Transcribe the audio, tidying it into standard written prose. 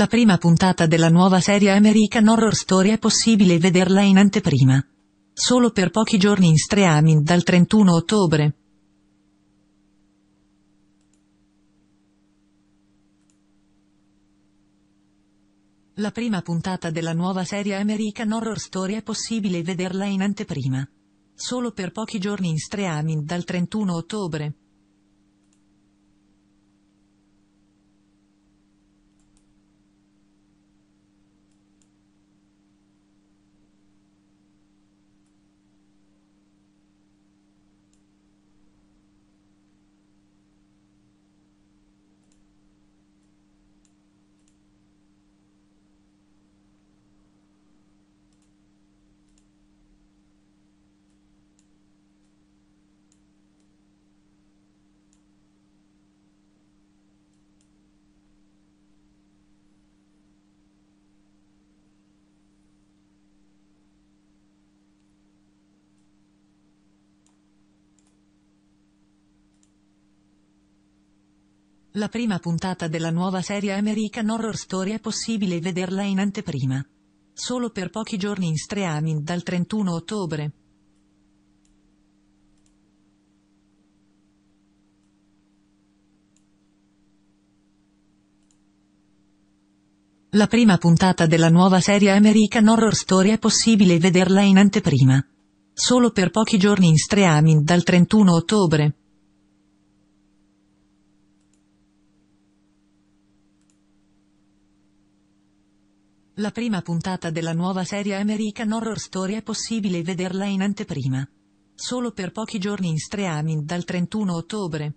La prima puntata della nuova serie American Horror Story è possibile vederla in anteprima. Solo per pochi giorni in streaming dal 31 ottobre. La prima puntata della nuova serie American Horror Story è possibile vederla in anteprima. Solo per pochi giorni in streaming dal 31 ottobre. La prima puntata della nuova serie American Horror Story è possibile vederla in anteprima. Solo per pochi giorni in streaming dal 31 ottobre. La prima puntata della nuova serie American Horror Story è possibile vederla in anteprima. Solo per pochi giorni in streaming dal 31 ottobre. La prima puntata della nuova serie American Horror Story è possibile vederla in anteprima. Solo per pochi giorni in streaming dal 31 ottobre.